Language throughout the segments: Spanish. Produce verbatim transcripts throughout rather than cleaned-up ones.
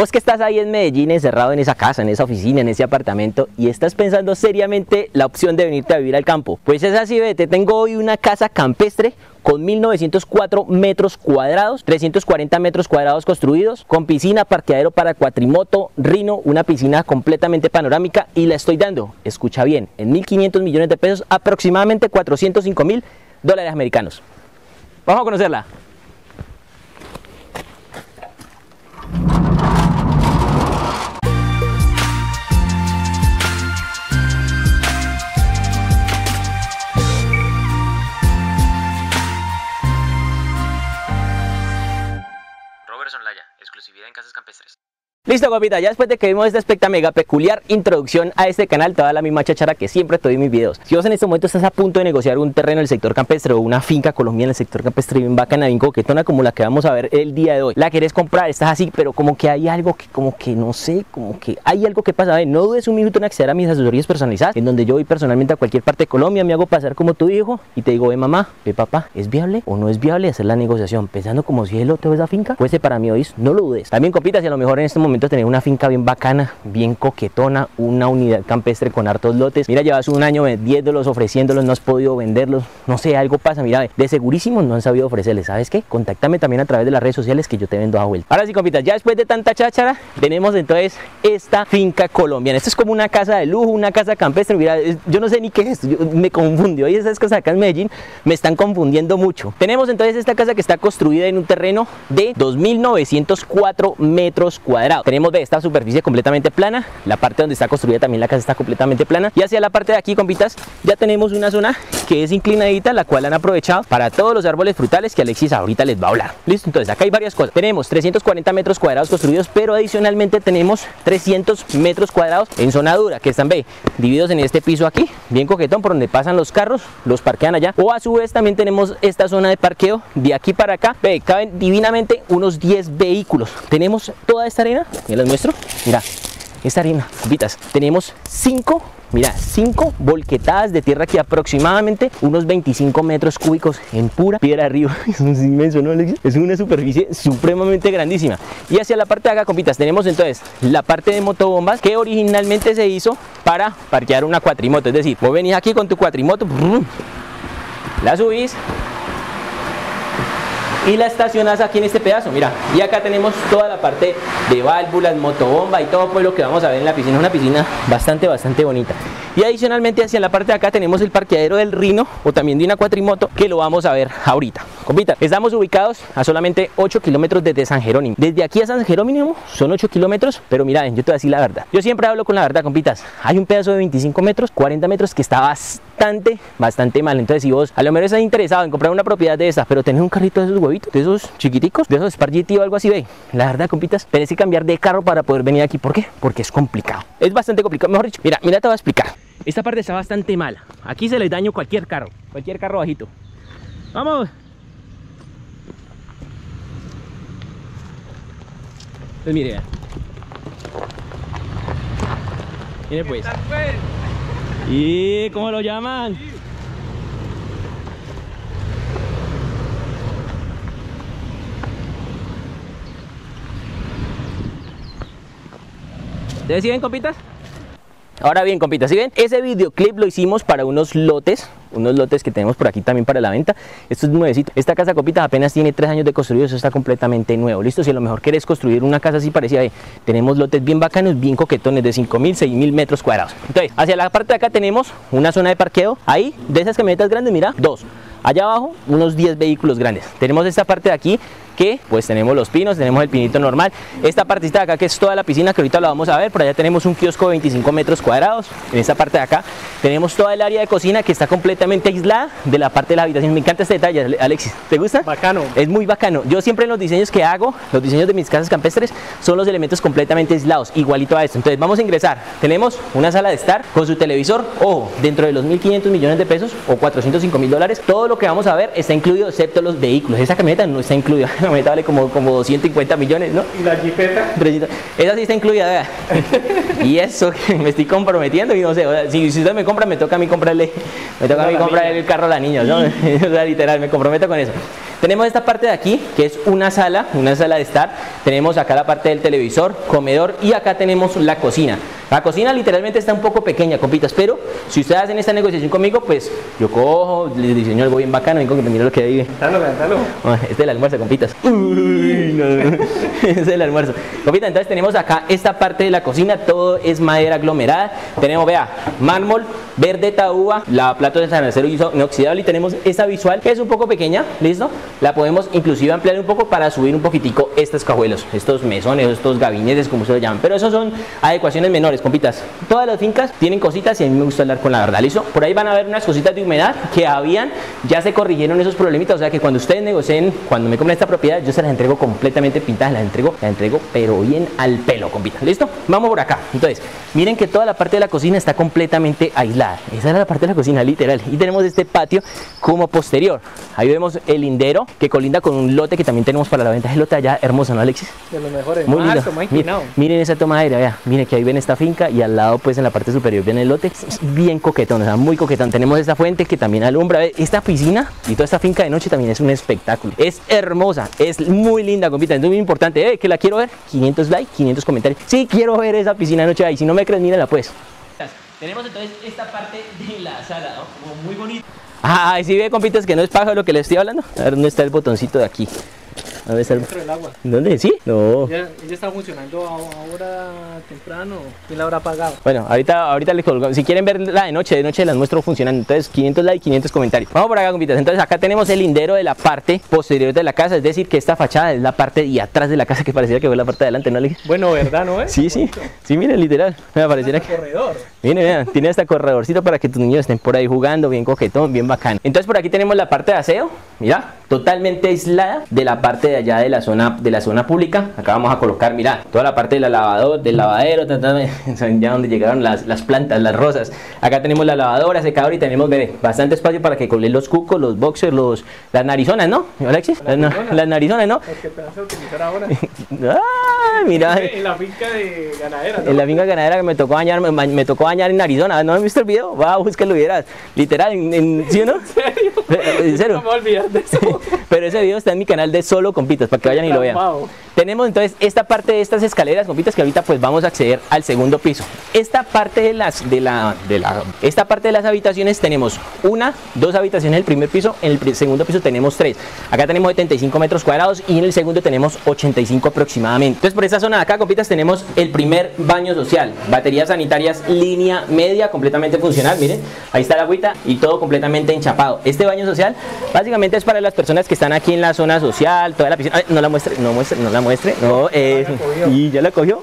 Vos que estás ahí en Medellín, encerrado en esa casa, en esa oficina, en ese apartamento, y estás pensando seriamente la opción de venirte a vivir al campo. Pues es así, vete, tengo hoy una casa campestre con mil novecientos cuatro metros cuadrados, trescientos cuarenta metros cuadrados construidos, con piscina, parqueadero para cuatrimoto, rino, una piscina completamente panorámica, y la estoy dando, escucha bien, en mil quinientos millones de pesos, aproximadamente cuatrocientos cinco mil dólares americanos. Vamos a conocerla. Listo, guapita, ya después de que vimos esta especta mega peculiar introducción a este canal, te va la misma chachara que siempre te doy en mis videos. Si vos en este momento estás a punto de negociar un terreno en el sector campestre o una finca colombiana en el sector campestre bien bacana, bien coquetona como la que vamos a ver el día de hoy, la querés comprar, estás así, pero como que hay algo que como que no sé, como que hay algo que pasa. A ver, no dudes un minuto en acceder a mis asesorías personalizadas, en donde yo voy personalmente a cualquier parte de Colombia, me hago pasar como tu hijo y te digo, ve mamá, ve papá, ¿es viable o no es viable hacer la negociación? Pensando como si es el otro de esa finca, pues para mí hoy no lo dudes. También, compita, si a lo mejor en este momento tener una finca bien bacana, bien coquetona, una unidad campestre con hartos lotes, mira, llevas un año vendiéndolos, ofreciéndolos, no has podido venderlos, no sé, algo pasa, mira, de segurísimo no han sabido ofrecerles, ¿sabes qué? Contáctame también a través de las redes sociales que yo te vendo a vuelta. Ahora sí, compitas, ya después de tanta cháchara, tenemos entonces esta finca colombiana. Esto es como una casa de lujo, una casa campestre, mira, yo no sé ni qué es esto, yo me confundió, y esas cosas acá en Medellín me están confundiendo mucho. Tenemos entonces esta casa que está construida en un terreno de dos mil novecientos cuatro metros cuadrados. Tenemos de esta superficie completamente plana, la parte donde está construida también la casa está completamente plana, y hacia la parte de aquí, compitas, ya tenemos una zona que es inclinadita, la cual han aprovechado para todos los árboles frutales que Alexis ahorita les va a hablar. Listo, entonces acá hay varias cosas. Tenemos trescientos cuarenta metros cuadrados construidos, pero adicionalmente tenemos trescientos metros cuadrados en zona dura, que están, ve, divididos en este piso aquí, bien coquetón, por donde pasan los carros, los parquean allá, o a su vez también tenemos esta zona de parqueo de aquí para acá, ve, caben divinamente unos diez vehículos. Tenemos toda esta arena, ya les muestro, mira, esta arena, compitas, tenemos cinco, mira, cinco volquetadas de tierra, que aproximadamente unos veinticinco metros cúbicos en pura piedra arriba. Es un inmenso, ¿no, Alexis? Es una superficie supremamente grandísima. Y hacia la parte de acá, compitas, tenemos entonces la parte de motobombas, que originalmente se hizo para parquear una cuatrimoto. Es decir, vos venís aquí con tu cuatrimoto, la subís y la estacionas aquí en este pedazo, mira, y acá tenemos toda la parte de válvulas, motobomba y todo, pues lo que vamos a ver en la piscina, es una piscina bastante, bastante bonita. Y adicionalmente hacia la parte de acá tenemos el parqueadero del rino, o también de una cuatrimoto, que lo vamos a ver ahorita. Compita, estamos ubicados a solamente ocho kilómetros desde San Jerónimo. Desde aquí a San Jerónimo son ocho kilómetros, pero mira, yo te voy a decir la verdad, yo siempre hablo con la verdad, compitas. Hay un pedazo de veinticinco metros, cuarenta metros, que está bastante, bastante mal. Entonces, si vos a lo mejor estás interesado en comprar una propiedad de esas, pero tenés un carrito de esos huevos, de esos chiquiticos, de esos Spargity o algo así, ve, la verdad, compitas, tenés que cambiar de carro para poder venir aquí. ¿Por qué? Porque es complicado, es bastante complicado, mejor dicho. Mira, mira, te voy a explicar. Esta parte está bastante mala, aquí se les dañó cualquier carro, cualquier carro bajito. Vamos. Pues mire, vean. Mire pues. ¿Y cómo lo llaman? ¿Ustedes siguen, compitas? Ahora bien, compitas, ¿sí ven? Ese videoclip lo hicimos para unos lotes, unos lotes que tenemos por aquí también para la venta. Esto es nuevecito. Esta casa, compitas, apenas tiene tres años de construido, eso está completamente nuevo. Listo, si a lo mejor querés construir una casa así parecida, eh, tenemos lotes bien bacanos, bien coquetones, de cinco mil, seis mil metros cuadrados. Entonces, hacia la parte de acá tenemos una zona de parqueo. Ahí, de esas camionetas grandes, mira, dos. Allá abajo, unos diez vehículos grandes. Tenemos esta parte de aquí, que pues tenemos los pinos, tenemos el pinito normal. Esta partita de acá, que es toda la piscina, que ahorita la vamos a ver. Por allá tenemos un kiosco de veinticinco metros cuadrados. En esta parte de acá tenemos toda el área de cocina, que está completamente aislada de la parte de la habitación. Me encanta este detalle, Alexis, ¿te gusta? Bacano. Es muy bacano. Yo siempre en los diseños que hago, los diseños de mis casas campestres, son los elementos completamente aislados, igualito a esto. Entonces vamos a ingresar. Tenemos una sala de estar con su televisor. Ojo, dentro de los mil quinientos millones de pesos o cuatrocientos cinco mil dólares, todo lo que vamos a ver está incluido, excepto los vehículos. Esa camioneta no está incluida, la camioneta vale como, como doscientos cincuenta millones, ¿no? ¿Y la jipeta? Esa sí está incluida, vea. Y eso, que me estoy comprometiendo, y no sé, o sea, si, si usted me compra, me toca a mí comprarle, me toca no, a mí comprarle niña. el carro a la niña, ¿no? O sea, literal, me comprometo con eso. Tenemos esta parte de aquí, que es una sala, una sala de estar. Tenemos acá la parte del televisor, comedor, y acá tenemos la cocina. La cocina literalmente está un poco pequeña, compitas, pero si ustedes hacen esta negociación conmigo, pues yo cojo, les diseño algo bien bacano, vengo que mira lo que vive. Cántalo, cántalo. Este es el almuerzo, compitas. Uy, no. Este es el almuerzo. Compitas, entonces tenemos acá esta parte de la cocina, todo es madera aglomerada. Tenemos, vea, mármol, verde taúba, la plato de sanacero inoxidable, y tenemos esta visual que es un poco pequeña, ¿listo? La podemos inclusive ampliar un poco para subir un poquitico estas cajuelos, estos mesones, estos gabinetes, como se lo llaman. Pero esos son adecuaciones menores, compitas. Todas las fincas tienen cositas y a mí me gusta hablar con la verdad, ¿listo? Por ahí van a ver unas cositas de humedad que habían, ya se corrigieron esos problemitas, o sea que cuando ustedes negocien, cuando me compren esta propiedad, yo se las entrego completamente pintadas, las entrego, las entrego pero bien al pelo, compitas, ¿listo? Vamos por acá. Entonces, miren que toda la parte de la cocina está completamente aislada. Esa era la parte de la cocina, literal. Y tenemos este patio como posterior. Ahí vemos el lindero que colinda con un lote que también tenemos para la venta. Es el lote allá hermoso, ¿no, Alexis? De los mejores. Muy lindo. Ah, miren, miren esa toma de aire, vea. Miren que ahí ven esta finca y al lado, pues en la parte superior, ven el lote. Es bien coquetón, o sea, muy coquetón. Tenemos esta fuente que también alumbra. Esta piscina y toda esta finca de noche también es un espectáculo. Es hermosa, es muy linda, compita. Es muy importante. Eh, que la quiero ver. quinientos likes, quinientos comentarios. Sí, quiero ver esa piscina de noche ahí. Si no me crees, mírenla pues. Tenemos entonces esta parte de la sala, ¿no? Como muy bonita. Ah, si ¿sí ve, compitas, que no es paja lo que le estoy hablando? A ver, ¿dónde está el botoncito de aquí? A ver, está el... dentro del agua. ¿Dónde? ¿Sí? No. Ella, ella está funcionando ahora temprano. ¿Quién la habrá apagado? Bueno, ahorita, ahorita les colgo. Si quieren ver la de noche, de noche las muestro funcionando. Entonces, quinientos likes, quinientos comentarios. Vamos por acá, compitas. Entonces, acá tenemos el lindero de la parte posterior de la casa. Es decir, que esta fachada es la parte y atrás de la casa, que pareciera que fue la parte de adelante, ¿no? Bueno, ¿verdad, no es? Sí, sí. Sí, miren, literal. Me pareciera que... corredor. Miren, vean, tiene hasta corredorcito para que tus niños estén por ahí jugando, bien coquetón, bien bacán. Entonces por aquí tenemos la parte de aseo, mira, totalmente aislada de la parte de allá de la zona de la zona pública. Acá vamos a colocar, mira, toda la parte de la lavadora, del lavadero, ya donde llegaron las, las plantas, las rosas. Acá tenemos la lavadora, secadora y tenemos, miren, bastante espacio para que colen los cucos, los boxers, los, las narizonas, ¿no, Alexis? Las, no, las narizonas, ¿no? Las que esperas a utilizar ahora. Ah, mira. En la finca de ganadera, ¿no? En la finca ganadera que me tocó bañar, me, me tocó bañar en Arizona. ¿No han visto el video? Va, búscalo, verás. Literal, en, en, ¿sí o no? ¿En serio? ¿En serio? No me voy a olvidar de eso. Pero ese video está en mi canal de Solo Compitas, para que vayan y lo vean. Tenemos entonces esta parte de estas escaleras, compitas, que ahorita pues vamos a acceder al segundo piso. Esta parte de las de la, de la esta parte de las habitaciones tenemos una, dos habitaciones en el primer piso, en el segundo piso tenemos tres. Acá tenemos setenta y cinco metros cuadrados y en el segundo tenemos ochenta y cinco aproximadamente. Entonces por esta zona de acá, compitas, tenemos el primer baño social, baterías sanitarias línea media, completamente funcional, miren, ahí está la agüita y todo completamente enchapado. Este baño social básicamente es para las personas que están aquí en la zona social, toda la piscina. Ay, no la muestre, no muestre, no la muestre, no, eh, y ya la cogió.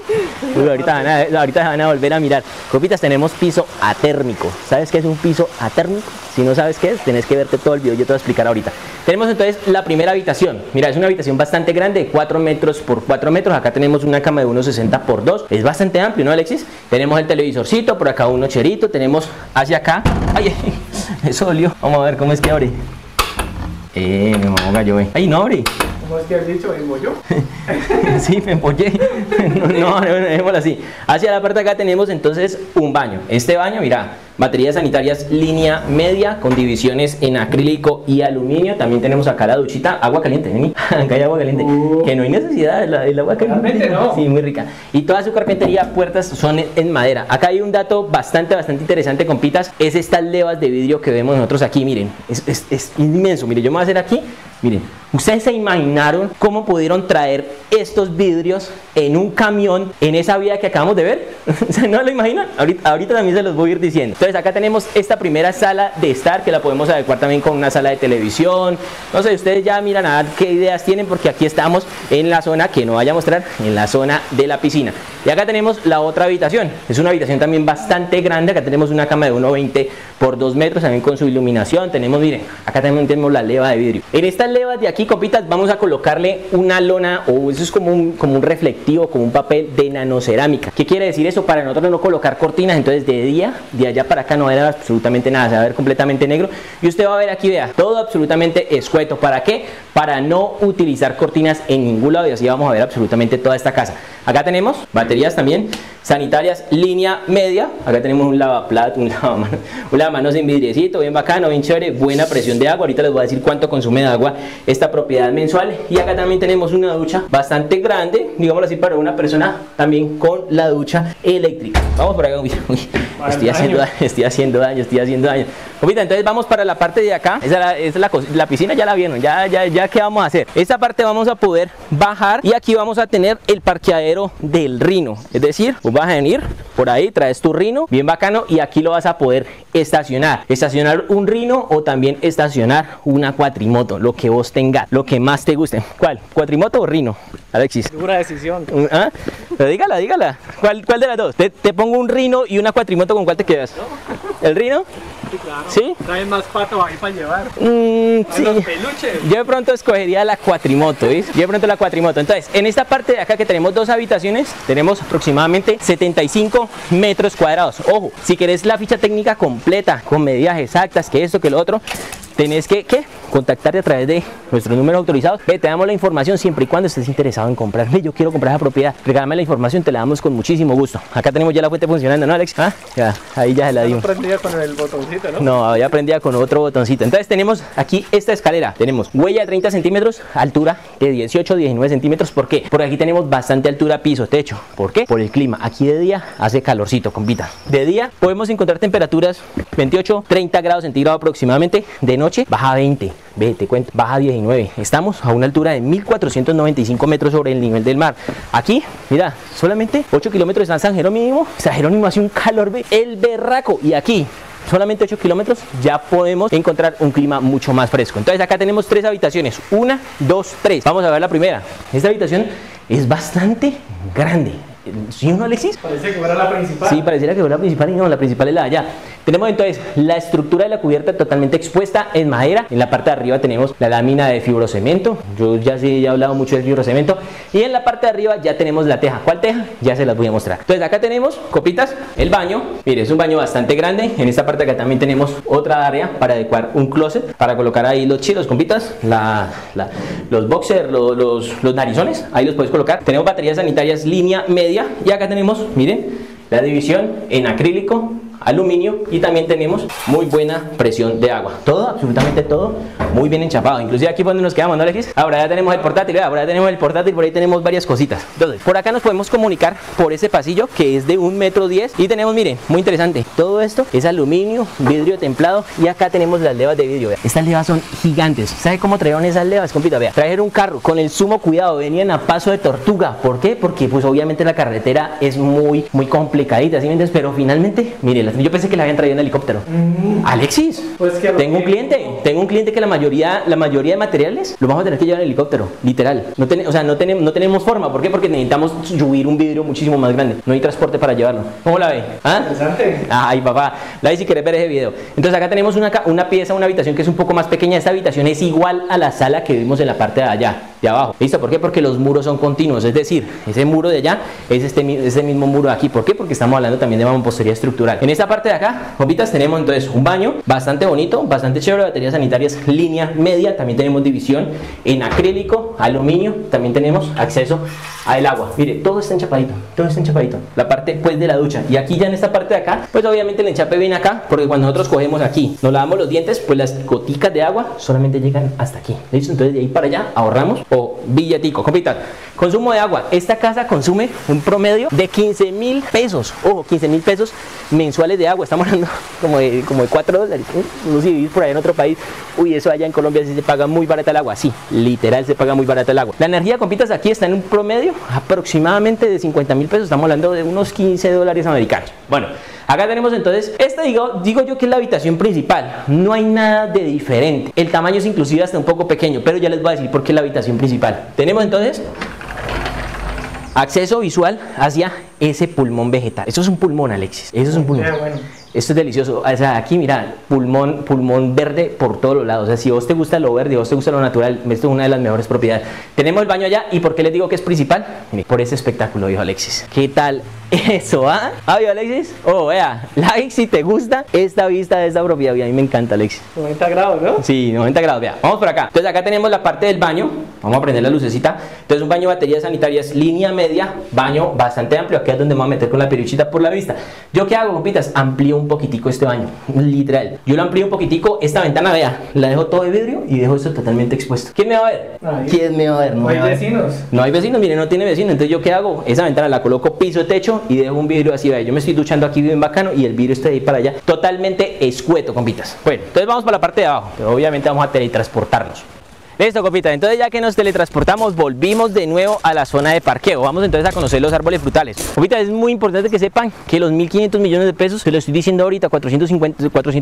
Uy, ahorita, van a, ahorita van a volver a mirar, compitas. Tenemos piso atérmico. ¿Sabes qué es un piso atérmico? Si no sabes qué es, tenés que verte todo el video, yo te voy a explicar ahorita. Tenemos entonces la primera habitación, mira, es una habitación bastante grande, cuatro metros por cuatro metros. Acá tenemos una cama de uno sesenta por dos, es bastante amplio, ¿no, Alexis? Tenemos el televisorcito, por acá un nocherito, tenemos hacia acá, ay, eso dolió. Vamos a ver cómo es que abre. Eh, me mamó gallo, eh. Ay, no abre. ¿Cómo es que has dicho? ¿Me embolló? Sí, me embollé. No, no, no, dejémoslo así. Hacia la parte de acá tenemos entonces un baño. Este baño, mira, baterías sanitarias línea media con divisiones en acrílico y aluminio. También tenemos acá la duchita, agua caliente, vení. Acá hay agua caliente, uh, que no hay necesidad, el, el agua caliente no. Sí, muy rica. Y toda su carpintería, puertas son en madera. Acá hay un dato bastante, bastante interesante, compitas, es estas levas de vidrio que vemos nosotros aquí, miren, es, es, es inmenso. Miren, yo me voy a hacer aquí, miren. ¿Ustedes se imaginaron cómo pudieron traer estos vidrios en un camión en esa vía que acabamos de ver? ¿No lo imaginan? Ahorita, ahorita también se los voy a ir diciendo. Entonces acá tenemos esta primera sala de estar, que la podemos adecuar también con una sala de televisión. No sé, ustedes ya miran a ver qué ideas tienen, porque aquí estamos en la zona que no vaya a mostrar, en la zona de la piscina. Y acá tenemos la otra habitación. Es una habitación también bastante grande. Acá tenemos una cama de uno veinte por dos metros, también con su iluminación. Tenemos, miren, acá también tenemos la leva de vidrio. En estas levas de aquí, Aquí, compitas, vamos a colocarle una lona, o eso es como un, como un reflectivo, como un papel de nanocerámica. ¿Qué quiere decir eso? Para nosotros no colocar cortinas, entonces de día, de allá para acá no va a ver absolutamente nada, se va a ver completamente negro. Y usted va a ver aquí, vea, todo absolutamente escueto. ¿Para qué? Para no utilizar cortinas en ningún lado, y así vamos a ver absolutamente toda esta casa. Acá tenemos baterías también sanitarias línea media. Acá tenemos un lavaplato, un lavamanos, un lavamanos en vidriecito, bien bacano, bien chévere, buena presión de agua. Ahorita les voy a decir cuánto consume de agua esta esta propiedad mensual. Y acá también tenemos una ducha bastante grande, digámoslo así, para una persona, también con la ducha eléctrica. Vamos por acá. Uy, uy, estoy, haciendo daño, estoy haciendo daño, estoy haciendo daño. Compita, entonces vamos para la parte de acá. Esa es la, esa es la, la piscina, ya la vieron, ya, ya, ya qué vamos a hacer. Esta parte vamos a poder bajar y aquí vamos a tener el parqueadero del rino. Es decir, vos vas a venir por ahí, traes tu rino, bien bacano, y aquí lo vas a poder estacionar. Estacionar un rino o también estacionar una cuatrimoto, lo que vos tengas, lo que más te guste. ¿Cuál? ¿Cuatrimoto o rino, Alexis? Dura decisión. ¿Ah? Pero dígala, dígala. ¿Cuál, cuál de las dos? Te, te pongo un rino y una cuatrimoto, ¿con cuál te quedas? ¿El rino? Sí, claro. ¿Sí? Traen más pato ahí para llevar. Mm, sí. Los peluches. Yo de pronto escogería la cuatrimoto, ¿ves? Yo de pronto la cuatrimoto. Entonces, en esta parte de acá que tenemos dos habitaciones, tenemos aproximadamente setenta y cinco metros cuadrados. Ojo, si querés la ficha técnica completa, con medidas exactas, que esto, que lo otro, tenés que, ¿qué? Contactarte a través de nuestros números autorizados. Ve, te damos la información siempre y cuando estés interesado en comprar. Ve, yo quiero comprar esa propiedad. Regálame la información, te la damos con muchísimo gusto. Acá tenemos ya la fuente funcionando, ¿no, Alex? ¿Ah? Ya, ahí ya se la dimos. No aprendía con el botoncito, ¿no? No, ya aprendía con otro botoncito. Entonces tenemos aquí esta escalera. Tenemos huella de treinta centímetros, altura de dieciocho, diecinueve centímetros. ¿Por qué? Porque aquí tenemos bastante altura, piso, techo. ¿Por qué? Por el clima. Aquí de día hace calorcito, compita. De día podemos encontrar temperaturas veintiocho, treinta grados centígrados aproximadamente. De noche baja veinte, ve, te cuento, baja diecinueve. Estamos a una altura de mil cuatrocientos noventa y cinco metros sobre el nivel del mar. Aquí, mira, solamente ocho kilómetros de San Jerónimo. San Jerónimo hace un calor, ve, el berraco. Y aquí, solamente ocho kilómetros, ya podemos encontrar un clima mucho más fresco. Entonces acá tenemos tres habitaciones, una, dos, tres. Vamos a ver la primera. Esta habitación es bastante grande. ¿Sí o no, Alexis? Parece que fuera la principal. Sí, pareciera que fuera la principal y no, la principal es la de allá. Tenemos entonces la estructura de la cubierta totalmente expuesta en madera. En la parte de arriba tenemos la lámina de fibrocemento. Yo ya sí he hablado mucho de fibrocemento. Y en la parte de arriba ya tenemos la teja. ¿Cuál teja? Ya se las voy a mostrar. Entonces acá tenemos, copitas, el baño. Mire, es un baño bastante grande. En esta parte de acá también tenemos otra área para adecuar un closet, para colocar ahí los chilos, compitas, la, la, los boxers, los, los, los narizones. Ahí los puedes colocar. Tenemos baterías sanitarias línea media. Y acá tenemos, miren, la división en acrílico, aluminio, y también tenemos muy buena presión de agua. Todo, absolutamente todo, muy bien enchapado. Inclusive aquí donde nos quedamos, ¿no, Alexis? Ahora ya tenemos el portátil, ¿verdad? Ahora ya tenemos el portátil, por ahí tenemos varias cositas. Entonces, por acá nos podemos comunicar por ese pasillo que es de un metro diez. Y tenemos, miren, muy interesante, todo esto es aluminio, vidrio templado. Y acá tenemos las levas de vidrio, ¿verdad? Estas levas son gigantes. ¿Sabe cómo trajeron esas levas, compita? Vea, trajeron un carro con el sumo cuidado, venían a paso de tortuga. ¿Por qué? Porque pues obviamente la carretera es muy, muy complicadita, ¿sí me entiendes? Pero finalmente, miren, yo pensé que la habían traído en helicóptero. Mm. Alexis, pues que tengo que... un cliente, tengo un cliente que la mayoría, la mayoría de materiales lo vamos a tener que llevar en helicóptero, literal. No ten, o sea, no, ten, no tenemos forma. ¿Por qué? Porque necesitamos subir un vidrio muchísimo más grande. No hay transporte para llevarlo. ¿Cómo la ve? ¿Ah? Interesante. Ay, papá, la ve si querés ver ese video. Entonces acá tenemos una, una pieza, una habitación que es un poco más pequeña. Esta habitación es igual a la sala que vimos en la parte de allá, de abajo. ¿Listo? ¿Por qué? Porque los muros son continuos. Es decir, ese muro de allá es este, ese mismo muro de aquí. ¿Por qué? Porque estamos hablando también de mampostería estructural. En esta parte de acá, compitas, tenemos entonces un baño bastante bonito, bastante chévere, baterías sanitarias línea media, también tenemos división en acrílico, aluminio, también tenemos acceso al agua. Mire, todo está enchapadito, todo está enchapadito. La parte pues de la ducha, y aquí ya en esta parte de acá, pues obviamente el enchape viene acá, porque cuando nosotros cogemos aquí, nos lavamos los dientes, pues las goticas de agua solamente llegan hasta aquí. ¿Listo? Entonces de ahí para allá ahorramos o billetico. Compitas, consumo de agua. Esta casa consume un promedio de quince mil pesos, ojo, quince mil pesos mensuales de agua. Estamos hablando como de, como de cuatro dólares, ¿eh? No sé si vivís por allá en otro país. Uy, eso allá en Colombia sí se paga muy barata el agua. Sí, literal se paga muy barata el agua. La energía, compitas, aquí está en un promedio aproximadamente de cincuenta mil pesos. Estamos hablando de unos quince dólares americanos. Bueno, acá tenemos entonces, esta digo, digo yo que es la habitación principal. No hay nada de diferente. El tamaño es inclusive hasta un poco pequeño, pero ya les voy a decir por qué es la habitación principal. Tenemos entonces acceso visual hacia ese pulmón vegetal. Eso es un pulmón, Alexis. Eso es un pulmón. Esto es delicioso. O sea, aquí mira, pulmón, pulmón verde por todos los lados. O sea, si vos te gusta lo verde, vos te gusta lo natural, esto es una de las mejores propiedades. Tenemos el baño allá. ¿Y por qué les digo que es principal? Miren, por ese espectáculo, dijo Alexis. ¿Qué tal Eso, ¿ah? ¿Ah, vio, Alexis? Oh, vea, like si te gusta esta vista de esta propiedad. A mí me encanta, Alexis. noventa grados, ¿no? Sí, noventa grados, vea. Vamos por acá. Entonces acá tenemos la parte del baño. Vamos a prender la lucecita. Entonces un baño de baterías sanitarias, línea media, baño bastante amplio. Aquí es donde me voy a meter con la peruchita por la vista. ¿Yo qué hago, compitas? Amplío un poquitico este baño, literal. Yo lo amplío un poquitico. Esta ventana, vea, la dejo todo de vidrio y dejo esto totalmente expuesto. ¿Quién me va a ver? Ay. ¿Quién me va a ver? No, no hay vecinos. No hay vecinos, mire, no tiene vecinos. Entonces yo qué hago? Esa ventana la coloco piso, techo y dejo un vidrio así, vea. Yo me estoy duchando aquí bien bacano y el vidrio está de ahí para allá, totalmente escueto, compitas. Bueno, entonces vamos para la parte de abajo. Entonces, obviamente vamos a teletransportarnos. Listo, compitas, entonces ya que nos teletransportamos, volvimos de nuevo a la zona de parqueo. Vamos entonces a conocer los árboles frutales. Compitas, es muy importante que sepan que los mil quinientos millones de pesos, se lo estoy diciendo ahorita, cuatrocientos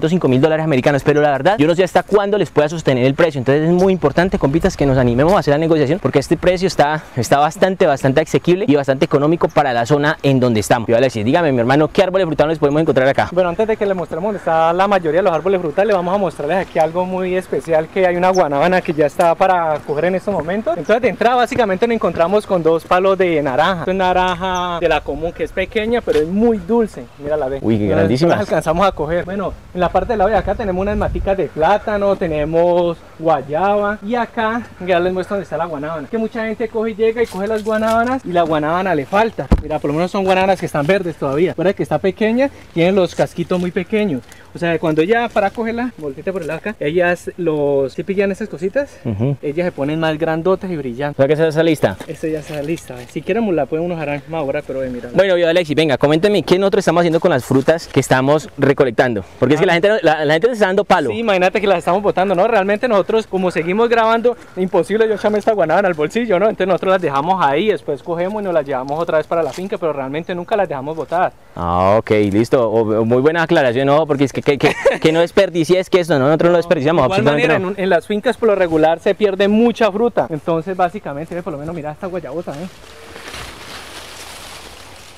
cinco mil dólares americanos, pero la verdad, yo no sé hasta cuándo les pueda sostener el precio. Entonces es muy importante, compitas, que nos animemos a hacer la negociación, porque este precio está, está bastante, bastante asequible y bastante económico para la zona en donde estamos. Yo, Alexis, dígame, mi hermano, ¿qué árboles frutales podemos encontrar acá? Bueno, antes de que les mostremos está la mayoría de los árboles frutales, vamos a mostrarles aquí algo muy especial, que hay una guanábana que ya está para coger en estos momentos. Entonces de entrada básicamente nos encontramos con dos palos de naranja. Esto es naranja de la común, que es pequeña pero es muy dulce. Mira la ve. Uy, qué grandísima. Las alcanzamos a coger. Bueno, en la parte de la de acá tenemos unas maticas de plátano, tenemos guayaba y acá ya les muestro donde está la guanábana. Que mucha gente coge y llega y coge las guanábanas y la guanábana le falta. Mira, por lo menos son guanábanas que están verdes todavía. Fuera que está pequeña, tienen los casquitos muy pequeños. O sea, cuando ella para cogerla, volteate por el acá, ellas los que pillan estas cositas, uh-huh, ellas se ponen más grandotas y brillantes. ¿Para que se está lista? Esta ya está lista. Si queremos la podemos dejar más ahora, pero eh, mira. Bueno, yo, Alexis, venga, coméntame qué nosotros estamos haciendo con las frutas que estamos recolectando. Porque ah. es que la gente, la, la gente se está dando palo. Sí, imagínate que las estamos botando, ¿no? Realmente nosotros, como seguimos grabando, imposible yo echarme esta guanábana al bolsillo, ¿no? Entonces nosotros las dejamos ahí, después cogemos y nos las llevamos otra vez para la finca, pero realmente nunca las dejamos botadas. Ah, ok, listo. O, muy buena aclaración, ¿no? Porque es que Que, que, que no desperdicies que esto, ¿no? Nosotros no, no desperdiciamos de igual absolutamente manera, no. en, en las fincas por lo regular se pierde mucha fruta, entonces básicamente por lo menos mira esta guayabota, ¿eh?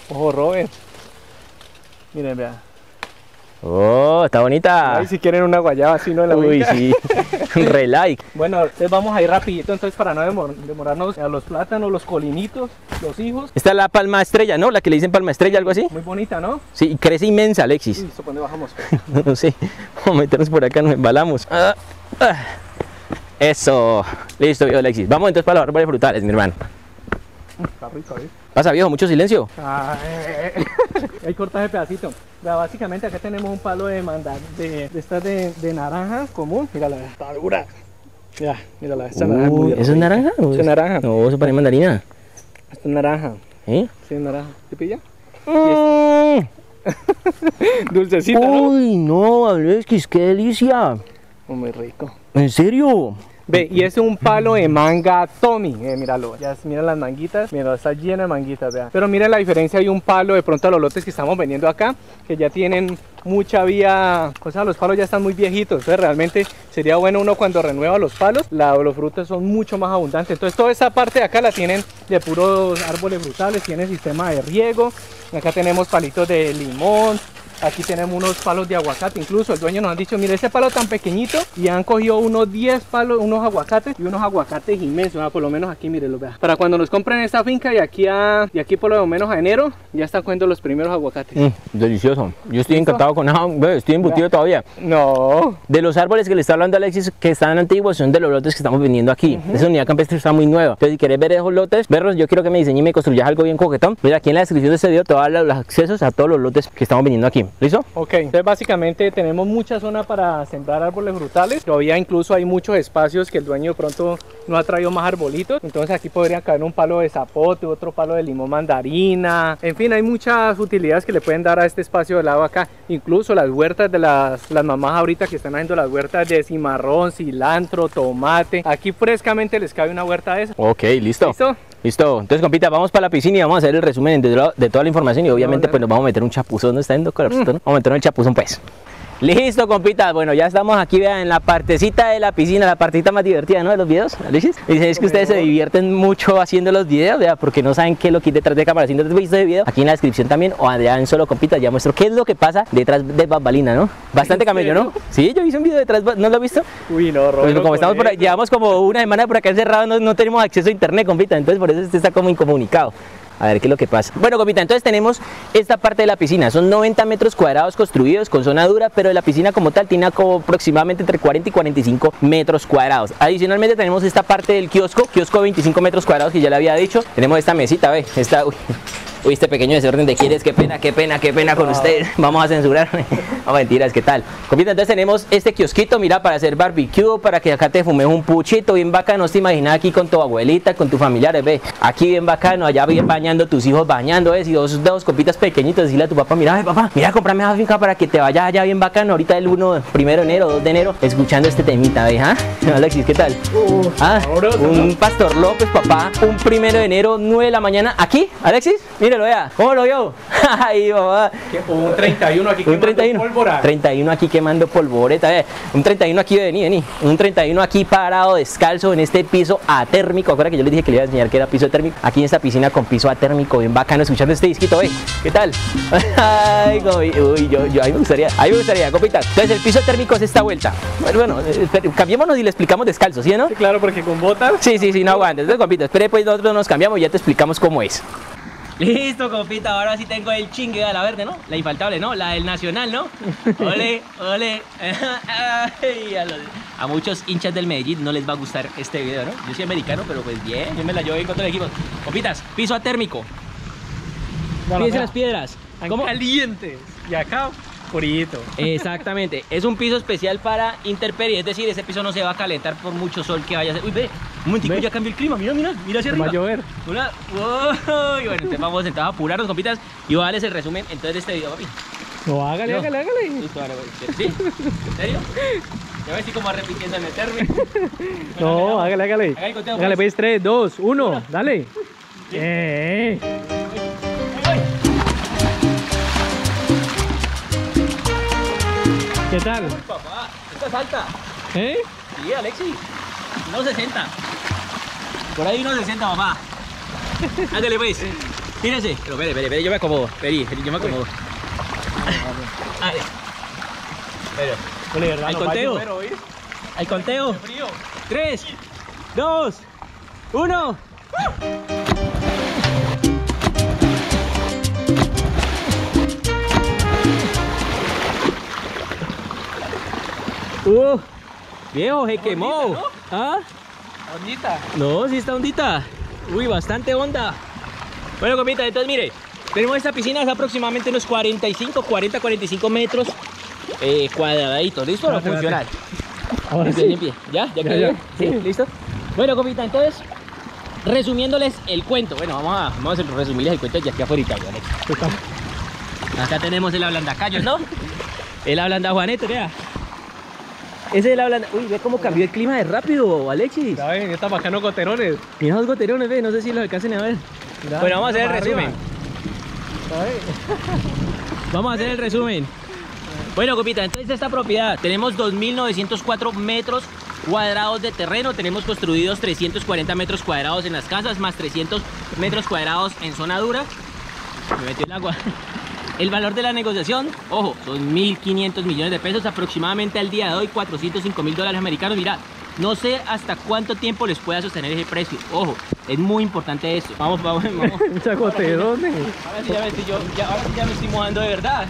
Ojo, Robert, miren, vean. Oh, está bonita. Ay, si quieren una guayaba así, ¿no? En la uy, finca. Sí. Re like. Bueno, entonces vamos a ir rapidito, entonces para no demor demorarnos a los plátanos, los colinitos, los hijos. Esta es la palma estrella, ¿no? La que le dicen palma estrella, algo así. Muy bonita, ¿no? Sí, crece inmensa, Alexis. Listo, ¿dónde bajamos? No, no sé. Vamos a meternos por acá, nos embalamos. Ah, ah. Eso. Listo, viejo Alexis. Vamos entonces para los árboles frutales, mi hermano. Está rico, ¿eh? Pasa, viejo, mucho silencio. Ay, ahí cortas el pedacito. Ya, básicamente acá tenemos un palo de mandar de, de estas de, de naranja común. Mírala, está dura. Ya, mírala, esta uh, naranja. Muy ¿Eso es naranja? ¿O es naranja? No, eso parece mandarina. Esto es naranja. ¿Eh? Sí, es naranja. ¿Te pilla? Mm. Dulcecita. Uy, no, Alexis, qué delicia. Muy rico. ¿En serio? Ve, y es un palo de manga Tommy, eh, míralo, ya mira las manguitas, mira, está llena de manguitas, vea. Pero mira la diferencia, hay un palo de pronto a los lotes que estamos vendiendo acá, que ya tienen mucha vía, o sea, los palos ya están muy viejitos, entonces realmente sería bueno uno cuando renueva los palos, la, los frutos son mucho más abundantes. Entonces toda esta parte de acá la tienen de puros árboles frutales, tiene sistema de riego, acá tenemos palitos de limón. Aquí tenemos unos palos de aguacate, incluso el dueño nos ha dicho, mire ese palo tan pequeñito, y han cogido unos diez palos, unos aguacates y unos aguacates inmensos, ah, por lo menos aquí, mírenlo, vea. Para cuando nos compren esta finca y aquí a, y aquí por lo menos a enero, ya están cogiendo los primeros aguacates. Mm, delicioso, yo estoy encantado con nada, estoy embutido todavía. No. De los árboles que le está hablando Alexis, que están antiguos, son de los lotes que estamos vendiendo aquí. Uh-huh. Esa unidad campestre está muy nueva, entonces si querés ver esos lotes, verlos, yo quiero que me diseñes y me construyas algo bien coquetón. Mira, aquí en la descripción de este video te voy a dar los accesos a todos los lotes que estamos vendiendo aquí. ¿Listo? Ok, entonces básicamente tenemos mucha zona para sembrar árboles frutales. Todavía incluso hay muchos espacios que el dueño de pronto no ha traído más arbolitos. Entonces aquí podría caer un palo de zapote, otro palo de limón mandarina. En fin, hay muchas utilidades que le pueden dar a este espacio de lado acá. Incluso las huertas de las, las mamás ahorita que están haciendo las huertas de cimarrón, cilantro, tomate. Aquí frescamente les cabe una huerta de esas. Ok, listo. ¿Listo? Listo, entonces compita, vamos para la piscina y vamos a hacer el resumen de, lo, de toda la información y obviamente pues nos vamos a meter un chapuzón, ¿no está viendo? Mm. Vamos a meter un chapuzón pues. Listo, compita, bueno, ya estamos aquí, vean, en la partecita de la piscina, la partita más divertida, ¿no? De los videos, Alexis. Dicen es que ustedes se divierten mucho haciendo los videos, vea, porque no saben qué es lo que hay detrás de cámara. Si no te has visto de video, aquí en la descripción también, o allá en solo compita, ya muestro qué es lo que pasa detrás de Bambalina, ¿no? Bastante camello, ¿no? Sí, yo hice un video detrás, ¿no lo has visto? Uy, no, Roberto. Pues como estamos por ahí, llevamos como una semana por acá encerrados, no, no tenemos acceso a internet, compita, entonces por eso este está como incomunicado. a ver qué es lo que pasa. Bueno, compita, entonces tenemos esta parte de la piscina, son noventa metros cuadrados construidos con zona dura, pero la piscina como tal tiene como aproximadamente entre cuarenta y cuarenta y cinco metros cuadrados. Adicionalmente tenemos esta parte del kiosco, kiosco veinticinco metros cuadrados, que ya le había dicho. Tenemos esta mesita, ve, esta... Uy. Uy, este pequeño desorden de quieres, qué pena, qué pena, qué pena con usted. Vamos a censurarme. No, mentiras, ¿qué tal? Compita, entonces tenemos este kiosquito, mira, para hacer barbecue, para que acá te fumes un puchito bien bacano. No te imaginas aquí con tu abuelita, con tus familiares, ve. Aquí bien bacano, allá bien bañando, tus hijos bañando, ¿ves? Y dos, dos copitas pequeñitas, decirle a tu papá, mira, papá, mira, cómprame esa finca para que te vayas allá bien bacano. Ahorita el primero de enero, dos de enero, escuchando este temita, ¿ve? ¿Ah? Alexis, ¿qué tal? Uh, ah, un Pastor López, papá, un primero de enero, nueve de la mañana, aquí, Alexis. Míralo, vea, ¿cómo lo vio? Ay, mamá. Un treinta y uno aquí quemando pólvora. treinta y uno aquí quemando polvoreta, vea. Un treinta y uno aquí, vení, vení. Un treinta y uno aquí parado, descalzo, en este piso atérmico. Acuérdate que yo les dije que le iba a enseñar que era piso atérmico. Aquí en esta piscina con piso atérmico, bien bacano, escuchando este disquito, ve. ¿Qué tal? Ay, uy, yo, yo, ahí me gustaría, ahí me gustaría, copita. Entonces, el piso térmico es esta vuelta. Bueno, bueno, cambiémonos y le explicamos descalzo, ¿sí, no? Sí, claro, porque con botas. Sí, sí, sí, no aguantes. Entonces, copita, espere, pues nosotros nos cambiamos y ya te explicamos cómo es. Listo, compita, ahora sí tengo el chingue de la verde, ¿no? La infaltable, ¿no? La del nacional, ¿no? Ole, ole. Ay, a, los, a muchos hinchas del Medellín no les va a gustar este video, ¿no? Yo soy americano, pero pues bien, yo me la llevo bien con todo el equipo. Compitas, piso atérmico. Bueno, fíjense las piedras. ¿Cómo? Calientes. Y acá, frío. Exactamente. Es un piso especial para intemperie, es decir, ese piso no se va a calentar por mucho sol que vaya a hacer. Uy, ve. Un momentico, ya cambió el clima, mira, mira, mira hacia arriba. Va a llover. Una... Oh, y bueno, entonces vamos entonces a apurarnos, compitas, y voy a darles el resumen entonces de este video, papi. No, hágale, no. hágale, hágale. Justo, hágale. ¿Sí? ¿En serio? Ya ves, así como repitiendo en el término. Bueno, no, hágale, hágale. Hágale, conteo, hágale, pues. tres, dos, uno, dale. Eh. ¿Qué tal? Uy, papá, esta es alta. ¿Eh? Sí, Alexis. uno sesenta. Por ahí uno sesenta, mamá. Ándale, pues. Fíjense. Pero espere, espere, espere, yo me acomodo. Peri, yo me acomodo. Vale. Pero, al conteo. Al conteo. tres, dos, uno. Uh, viejo, se quemó. ¿Ah? ¿Ondita? No, sí está ondita. Uy, bastante onda. Bueno, compita, entonces mire, tenemos esta piscina, es aproximadamente unos cuarenta y cinco, cuarenta, cuarenta y cinco metros eh, cuadraditos. ¿Listo? No, funcional. Ahora sí. Limpie. ¿Ya? ¿Ya, ya, ya. ¿Sí? Sí. ¿Listo? Bueno, compita, entonces, resumiéndoles el cuento. Bueno, vamos a, vamos a resumirles el cuento ya aquí afuera. ¿Vale? Acá tenemos el ablandacayos, ¿no? El ablandajuaneto, vea. Ese es el hablando. Uy, ve cómo cambió el clima de rápido, Alexis. Ya ven, están bajando goterones. Tiene dos goterones, ve, no sé si los alcancen a ver. Mirá, bueno, vamos a hacer el resumen. Vamos a hacer el resumen. Bueno, compita, entonces esta propiedad tenemos dos mil novecientos cuatro metros cuadrados de terreno, tenemos construidos trescientos cuarenta metros cuadrados en las casas, más trescientos metros cuadrados en zona dura. Me metió el agua. El valor de la negociación, ojo, son mil quinientos millones de pesos, aproximadamente al día de hoy, cuatrocientos cinco mil dólares americanos. Mirad, no sé hasta cuánto tiempo les pueda sostener ese precio. Ojo, es muy importante esto. Vamos, vamos, vamos. Chacoterones. Ahora sí ya me estoy, yo, ya, ahora sí ya me estoy mojando de verdad.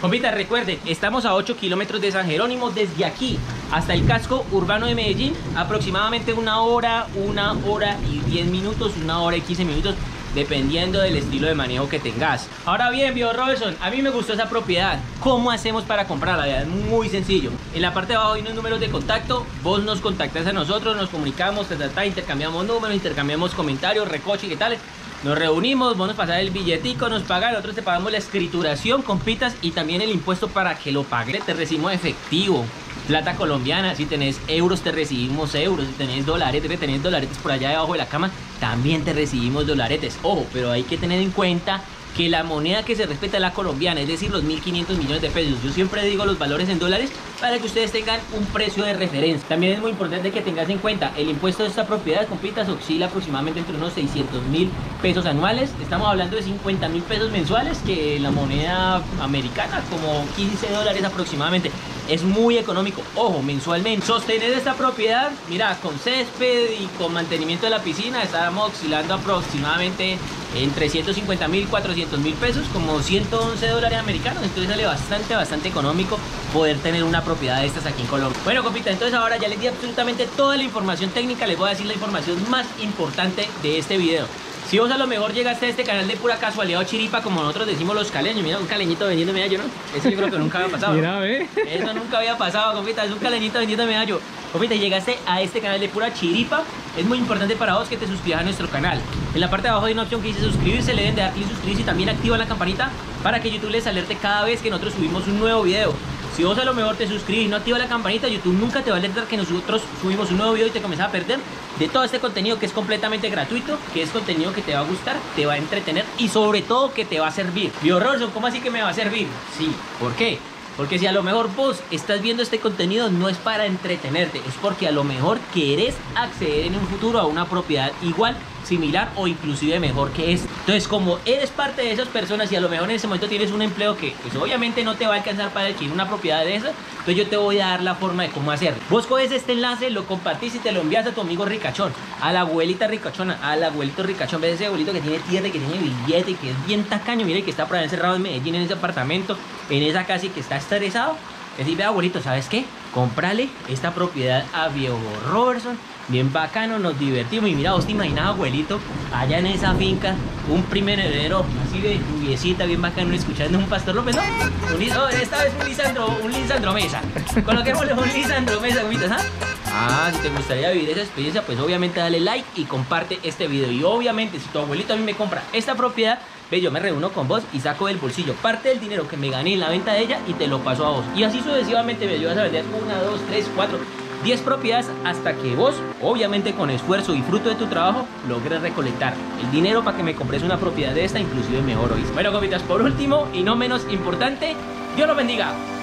Compita, recuerden, estamos a ocho kilómetros de San Jerónimo, desde aquí hasta el casco urbano de Medellín, aproximadamente una hora, una hora y diez minutos, una hora y quince minutos, dependiendo del estilo de manejo que tengas. Ahora bien, viejo Robertson, a mí me gustó esa propiedad. ¿Cómo hacemos para comprarla? Es muy sencillo. En la parte de abajo hay unos números de contacto. Vos nos contactas a nosotros, nos comunicamos, ta, ta, ta, intercambiamos números, intercambiamos comentarios, recoche y tales. Nos reunimos, vos nos pasás el billetico, nos pagan, nosotros te pagamos la escrituración, compitas, y también el impuesto para que lo pagues. Te recibimos efectivo, plata colombiana. Si tenés euros, te recibimos euros. Si tenés dolaretes, tenés dolaretes por allá debajo de la cama, también te recibimos dolaretes. Ojo, pero hay que tener en cuenta que la moneda que se respeta es la colombiana, es decir, los mil quinientos millones de pesos. Yo siempre digo los valores en dólares para que ustedes tengan un precio de referencia. También es muy importante que tengas en cuenta el impuesto de esta propiedad, compitas, oscila aproximadamente entre unos seiscientos mil pesos anuales. Estamos hablando de cincuenta mil pesos mensuales, que la moneda americana como quince dólares aproximadamente. es muy económico, ojo, mensualmente. Sostener esta propiedad, mira, con césped y con mantenimiento de la piscina, estábamos oscilando aproximadamente entre ciento cincuenta mil, cuatrocientos mil pesos, como ciento once dólares americanos. Entonces sale bastante, bastante económico poder tener una propiedad de estas aquí en Colombia. Bueno, compita, entonces ahora ya les di absolutamente toda la información técnica. Les voy a decir la información más importante de este video. Si vos a lo mejor llegaste a este canal de pura casualidad o chiripa, como nosotros decimos los caleños, mira, un caleñito vendiendo medallo, ¿no? Eso yo creo que nunca había pasado. Mira, ¿eh? Eso nunca había pasado, compita, es un caleñito vendiendo medallo. Compita, llegaste a este canal de pura chiripa, es muy importante para vos que te suscribas a nuestro canal. En la parte de abajo hay una opción que dice suscribirse, le deben de dar clic suscribirse y también activa la campanita para que YouTube les alerte cada vez que nosotros subimos un nuevo video. Si vos a lo mejor te suscribís y no activas la campanita, YouTube nunca te va a alertar que nosotros subimos un nuevo video y te comenzás a perder de todo este contenido que es completamente gratuito, que es contenido que te va a gustar, te va a entretener y sobre todo que te va a servir. Y horroroso, ¿cómo así que me va a servir? Sí, ¿por qué? Porque si a lo mejor vos estás viendo este contenido, no es para entretenerte, es porque a lo mejor querés acceder en un futuro a una propiedad igual, similar o inclusive mejor que es. Entonces, como eres parte de esas personas y a lo mejor en ese momento tienes un empleo que pues obviamente no te va a alcanzar para adquirir una propiedad de esas, entonces yo te voy a dar la forma de cómo hacerlo. Vos coges este enlace, lo compartís y te lo envías a tu amigo ricachón, a la abuelita ricachona, al abuelito ricachón. ¿Ves ese abuelito que tiene tierra, que tiene billete, que es bien tacaño? Mire, que está por ahí encerrado en Medellín, en ese apartamento, en esa casa y que está estresado. Decirle, abuelito, ¿sabes qué? Cómprale esta propiedad a viejo Robertson, bien bacano, nos divertimos. Y mira, vos te imaginás, abuelito, allá en esa finca, un primer heredero, así de lluviecita, bien bacano, escuchando un Pastor López, ¿no? Un, oh, esta vez un Lisandro, un Lisandro Mesa. Coloquémosle un Lisandro Mesa, compitas, ¿ah? Ah, si te gustaría vivir esa experiencia, pues obviamente dale like y comparte este video. Y obviamente, si tu abuelito a mí me compra esta propiedad, ve, yo me reúno con vos y saco del bolsillo parte del dinero que me gané en la venta de ella y te lo paso a vos. Y así sucesivamente me ayudas a vender una, dos, tres, cuatro, diez propiedades hasta que vos, obviamente con esfuerzo y fruto de tu trabajo, logres recolectar el dinero para que me compres una propiedad de esta, inclusive mejor hoy. Bueno, compitas, por último y no menos importante, Dios los bendiga.